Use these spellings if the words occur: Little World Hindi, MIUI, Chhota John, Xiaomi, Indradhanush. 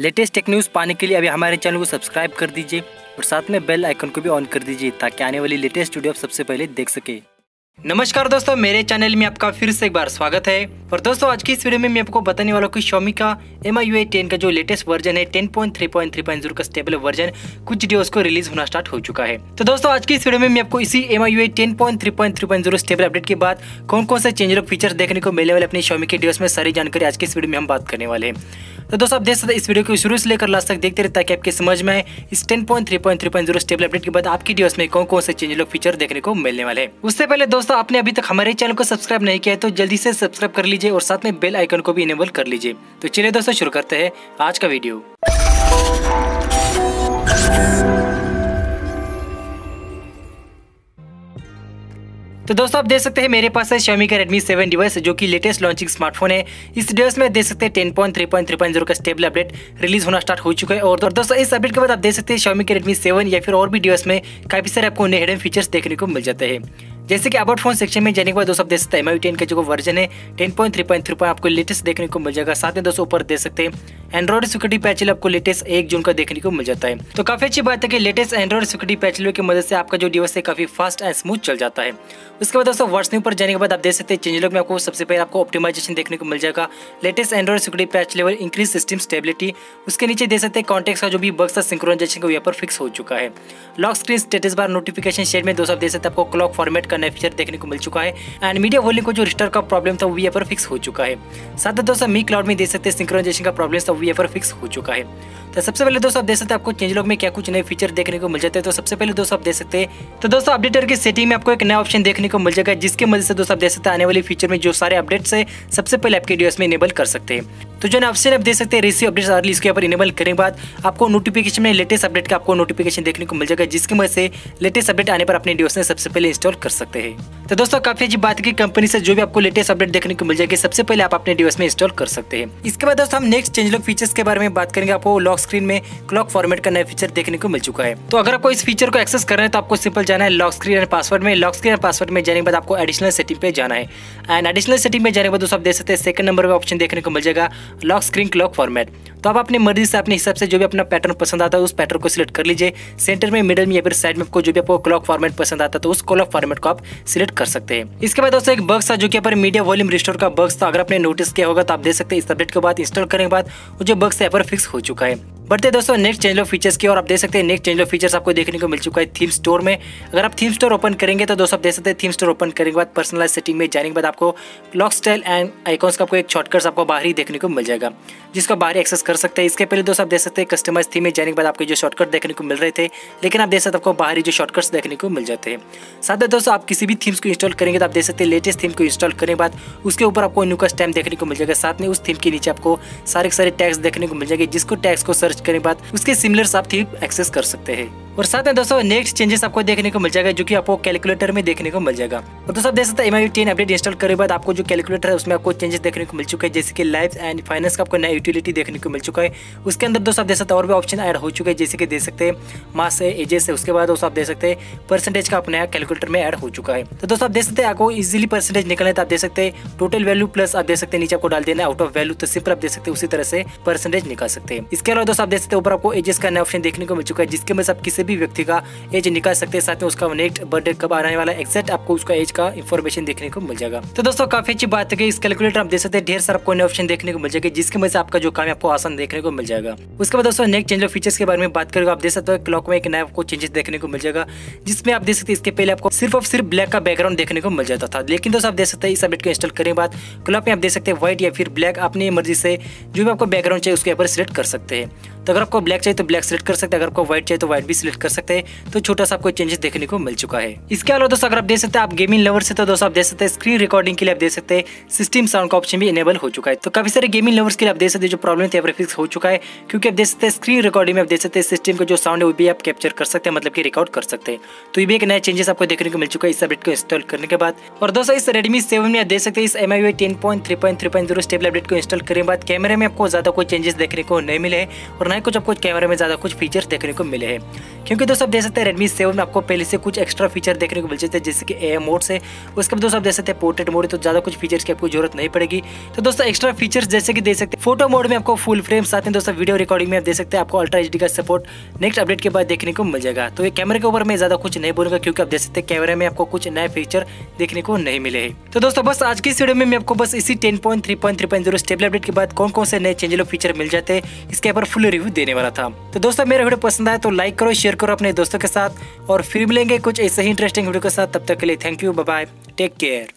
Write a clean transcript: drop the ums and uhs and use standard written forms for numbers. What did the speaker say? Latest tech news पाने के लिए अभी हमारे चैनल को सब्सक्राइब कर दीजिए और साथ में बेल आइकन को भी ऑन कर दीजिए ताकि आने वाली लेटेस्ट वीडियो आप सबसे पहले देख सके। नमस्कार दोस्तों, मेरे चैनल में आपका फिर से एक बार स्वागत है। और दोस्तों आज की इस वीडियो में मैं आपको बताने वाला हूँ कि Xiaomi का MIUI 10 का जो लेटेस्ट वर्जन है 10.3.3.0 का स्टेबल वर्जन कुछ डेज को रिलीज होना स्टार्ट हो चुका है। तो दोस्तों आज की इस वीडियो में मैं आपको इसी MIUI 10.3.3.0 स्टेबल अपडेट के बाद कौन कौन से चेंज और फीचर्स देखने को मिलने वाले अपने Xiaomi के डिवाइस में सारी जानकारी आज की इस वीडियो में हम बात करने वाले हैं। तो दोस्तों आप देख सकते हैं इस वीडियो को शुरू से लेकर लास्ट तक देखते रहे ताकि आपके समझ में आए इस 10.3.3.0 स्टेबल अपडेट के बाद आपकी डिवाइस में कौन कौन से चेंज और फीचर देखने को मिलने वाले हैं। उससे पहले दोस्तों आपने अभी तक हमारे चैनल को सब्सक्राइब नहीं किया है तो जल्दी से सब्सक्राइब कर लीजिए और साथ में बेल आइकन को भी इनेबल कर लीजिए। तो चलिए दोस्तों शुरू करते हैं आज का वीडियो। तो दोस्तों आप देख सकते हैं मेरे पास है Xiaomi का Redmi 7 डिवाइस जो कि लेटेस्ट लॉन्चिंग स्मार्टफोन है। इस डिवाइस में देख सकते हैं 10.3.3.0 का स्टेबल अपडेट रिलीज होना स्टार्ट हो चुका है। और दोस्तों इस अपडेट के बाद आप देख सकते हैं Xiaomi के Redmi 7 या फिर और भी डिवाइस में काफी सारे आपको नए हिडन फीचर्स देखने को मिल जाते हैं। जैसे कि अबाउट फोन सेक्शन में जाने के बाद दोस्तों आप देख सकते हैं MIUI 10 का जो वर्जन है 10.3.3 आपको लेटेस्ट देखने को मिल जाएगा। साथ में दोस्तों ऊपर देख सकते हैं एंड्रॉइड सिक्योरिटी पैचल आपको लेटेस्ट 1 जून का देखने को मिल जाता है। तो काफी अच्छी बात है कि लेटेस्ट एंड्रॉइड सिक्योरिटी पैचल की मदद से आपका जो डिवाइस है काफी फास्ट एंड स्मूथ चल जाता है। उसके बाद दोस्तों वर्जन पर जाने के बाद आप देख सकते हैं चेंज लॉग में आपको सबसे पहले आपको ऑप्टिमाइजेशन देखने को मिल जाएगा। Latest Android security patch level increase system stability. उसके नीचे देख सकते हैं कॉन्टेक्स्ट का जो भी बग्स था सिंक्रोनाइजेशन का यहाँ पर फिक्स हो चुका है। Lock screen status bar notification shade में दोस्तों आप देख सकते हैं आपको क्लॉक फॉर्मेट का नया फीचर देखने को मिल चुका है। एंड मीडिया वॉल्यूम को जो रिस्टोर का प्रॉब्लम था वो यहाँ पर फिक्स हो चुका है। साथ ही दोस्तों मी क्लाउड में देख सकते हैं सिंक्रोनाइजेशन का प्रॉब्लम था वो यहाँ पर फिक्स हो चुका है। तो सबसे पहले दोस्तों आप देख सकते हैं आपको चेंज लॉग में क्या कुछ नए फीचर देखने को मिल जाते हैं। तो सबसे पहले दोस्तों आप देख सकते हैं तो दोस्तों अपडेटर की सेटिंग में आपको एक नया ऑप्शन देखने को मिल जाएगा जिसके मदद से दोस्तों आप देख सकते हैं आने वाले फीचर में जो सारे अपडेट्स है सबसे पहले आपके डिवाइस में इनेबल कर सकते हैं। तो जो ऑप्शन आप देख सकते हैं रिसीव अपडेट्स अर्ली, इसके ऊपर इनेबल करने के बाद आपको नोटिफिकेशन में लेटेस्ट अपडेट का आपको नोटिफिकेशन देखने को मिल जाएगा जिसकी मदद से लेटेस्ट अपडेट आने पर अपने डिवाइस में सबसे पहले इंस्टॉल कर सकते हैं। तो दोस्तों काफी अच्छी बात है कि कंपनी से जो भी आपको लेटेस्ट अपडेट देखने को मिल जाएगी सबसे पहले आप अपने डिवाइस में इंस्टॉल कर सकते हैं। इसके बाद दोस्तों हम नेक्स्ट चेंज लॉग फीचर्स के बारे में बात करेंगे। आपको लॉक स्क्रीन में क्लॉक फॉर्मेट का नया फीचर देखने को मिल चुका है। तो अगर आपको इस फीचर को एक्सेस करना है तो आपको सिंपल जाना है लॉक स्क्रीन एंड पासवर्ड में। लॉक स्क्रीन एंड पासवर्ड में जाने के बाद आपको एडिशनल सेटिंग पे जाना है। एंड एडिशनल सेटिंग में जाने के बाद दोस्तों आप देख सकते हैं सेकंड नंबर में ऑप्शन देखने को मिल जाएगा लॉक स्क्रीन क्लॉक फॉर्मेट। तो आप अपने मर्जी से अपने हिसाब से जो भी अपना पैटर्न पसंद आता है उस पैटर्न को सिलेक्ट कर लीजिए। सेंटर में, मिडल में या फिर साइड में आपको जो भी आपको क्लॉक फॉर्मेट पसंद आता है तो उस क्लॉक फॉर्मेट को आप सिलेक्ट कर सकते हैं। इसके बाद दोस्तों एक बग्स था जो कि पर मीडिया वॉल्यूम रिस्टोर का बग्स था। अगर आपने नोटिस किया होगा तो आप देख सकते हैं इस अपडेट के बाद इंस्टॉल करने के बाद जो बग्स यहाँ पर फिक्स हो चुका है। बढ़ते दोस्तों नेक्स्ट चेंज ऑफ फीचर्स की और आप देख सकते हैं नेक्स्ट चेंज ऑफ फीचर्स आपको देखने को मिल चुका है थीम स्टोर में। अगर आप थीम स्टोर ओपन करेंगे तो दोस्तों आप देख सकते हैं थीम स्टोर ओपन करने के बाद पर्सनलाइज सेटिंग में जाने के बाद आपको लॉक स्टाइल एंड आइकॉन्स का आपको एक शॉर्टकट्स आपको बाहर ही देखने को मिल जाएगा जिसका बाहर एक्सेस कर सकते हैं। इसके पहले दोस्तों आप देख सकते हैं कस्टमाइज थीम में जाने के बाद आपको जो शॉर्टकट देखने को मिल रहे थे लेकिन आप देख सकते हैं आपको बाहरी जो शॉर्टकट्स देखने को मिल जाते हैं। साथ ही दोस्तों आप किसी भी थीम्स को इंस्टॉल करेंगे तो आप देख सकते हैं लेटेस्ट थीम को इंस्टॉल करने के बाद उसके ऊपर आपको न्यू कस्टम देखने को मिल जाएगा। साथ में उस थीम के नीचे आपको सारे टैग्स देखने को मिल जाएंगे जिसको टैग्स को सर्च करने के बाद उसके सिमिलर आप थीम एक्सेस कर सकते हैं। और साथ में दोस्तों नेक्स्ट चेंजेस आपको देखने को मिल जाएगा जो कि आपको कैलकुलेटर में देखने को मिल जाएगा। और दोस्तों आप देख सकते हैं MIUI 10 अपडेट इंस्टॉल करने के बाद आपको जो कैलकुलेटर है उसमें आपको चेंजेस देखने को मिल चुका है। जैसे कि लाइफ एंड फाइनेंस का आपको नया यूटिलिटी देखने को मिल चुका है। उसके अंदर दोस्तों आप देख सकते हैं और भी ऑप्शन ऐड हो चुके हैं जैसे कि देख सकते हैं मास है, एजेस है। उसके बाद दोस्तों आप देख सकते हैं परसेंटेज का अपना कैलकुलेटर में ऐड हो चुका है। तो दोस्तों आप देख सकते हैं आपको इजिली परसेंटेज निकलना है तो आप देख सकते हैं टोटल वैल्यू प्लस आप देख सकते हैं नीचे आपको डाल देना है आउट ऑफ वैल्यू। तो सिंपल आप देख सकते हैं उसी तरह से परसेंटेज निकाल सकते हैं। इसके अलावा दोस्तों आप देख सकते हैं ऊपर आपको एजेस का नया ऑप्शन देखने को मिल चुका है जिसके मदद से आप किसी भी व्यक्ति का एज निकाल सकते हैं। साथ में उसका नेक्स्ट बर्थडे कब आने वाला एक्जैक्ट आपको उसका एज का इन्फॉर्मेशन देखने को मिल जाएगा। तो दोस्तों काफी अच्छी बात है कि इस कैलकुलेटर आप देख सकते हैं ढेर सारा आपको नए ऑप्शन देखने को मिल जाएगा जिसकी वजह से आपका जो काम है आपको आसान देखने को मिल जाएगा। उसके बाद दोस्तों नेक्स्ट चेंज ऑफ फीचर्स के बारे में बात करेंगे। आप देख सकते हो क्लॉक में एक नया आपको चेंजेस देखने को मिल जाएगा जिसमें आप देख सकते हैं इसके पहले आपको सिर्फ और सिर्फ ब्लैक का बैकग्राउंड देखने को मिल जाता था। लेकिन दोस्तों आप देख सकते हैं इस अपडेट को इंस्टॉल करने के बाद क्लॉक में आप देख सकते हैं व्हाइट या फिर ब्लैक अपनी मर्जी से जो भी आपको बैकग्राउंड चाहिए उसके ऊपर सिलेक्ट कर सकते हैं। तो अगर आपको ब्लैक चाहिए तो ब्लैक सिलेक्ट कर सकते हैं, अगर आपको व्हाइट चाहिए तो व्हाइट भी सिलेक्ट कर सकते हैं। तो छोटा सा आपको चेंजेस देखने को मिल चुका है। इसके अलावा दोस्तों अगर आप देख सकते हैं आप गेमिंग लवर से तो दोस्तों आप देख सकते हैं स्क्रीन रिकॉर्डिंग के लिए आप देख सकते हैं सिस्टम साउंड का ऑप्शन भी इनेबल हो चुका है। तो काफी सारे गेमिंग लवर्स के लिए आप देख सकते हैं जो प्रॉब्लम थे फिक्स हो चुका है क्योंकि आप देख सकते हैं स्क्रीन रिकॉर्डिंग में आप देख सकते हैं सिस्टम का जो साउंड है वो भी आप कैप्चर कर सकते हैं मतलब कि रिकॉर्ड कर सकते हैं। तो ये भी एक नया चेंजेस आपको देखने को मिल चुका है इस अपडेट को इंस्टॉल करने के बाद। और दोस्तों इस Redmi 7 में आप देख सकते हैं इस MIUI 10.3.3.0 स्टेबल अपडेट को इंस्टॉल करने के बाद कैमरे में आपको ज्यादा कोई चेंजेस देखने को नहीं मिले और करना है, कुछ आपको कैमरे में ज़्यादा कुछ फीचर्स देखने को मिले हैं। क्योंकि दोस्तों आप देख सकते हैं रेडमी 7 में आपको पहले से कुछ एक्स्ट्रा फीचर देखने को मिल जाते हैं, जैसे कि ए मोड से उसके बाद दोस्तों आप देख सकते हैं पोर्ट्रेट मोड, तो ज़्यादा कुछ फीचर्स की आपको जरूरत नहीं पड़ेगी। तो दोस्तों एक्स्ट्रा फीचर्स जैसे कि देख सकते हैं फोटो मोड में आपको फुल फ्रेम, साथ में दोस्तों वीडियो रिकॉर्डिंग में आप देख सकते हैं आपको अल्ट्रा एचडी का सपोर्ट नेक्स्ट अपडेट के बाद देखने को मिल जाएगा। तो ये कैमरे के ऊपर मैं ज़्यादा कुछ नहीं बोलूँगा क्योंकि आप देख सकते हैं कैमरे में आपको कुछ नए फीचर देखने को नहीं मिले हैं। तो दोस्तों बस आज की इस वीडियो में मैं आपको बस इसी 10.3.3.0 स्टेबल अपडेट के बाद कौन कौन से नए चेंज फीचर मिल जाते हैं इसके ऊपर फुल रिव्यू देने वाला था। तो दोस्तों मेरा वीडियो पसंद आए तो लाइक करो, शेयर करो अपने दोस्तों के साथ और फिर मिलेंगे कुछ ऐसे ही इंटरेस्टिंग वीडियो के साथ। तब तक के लिए thank you, bye bye, take care.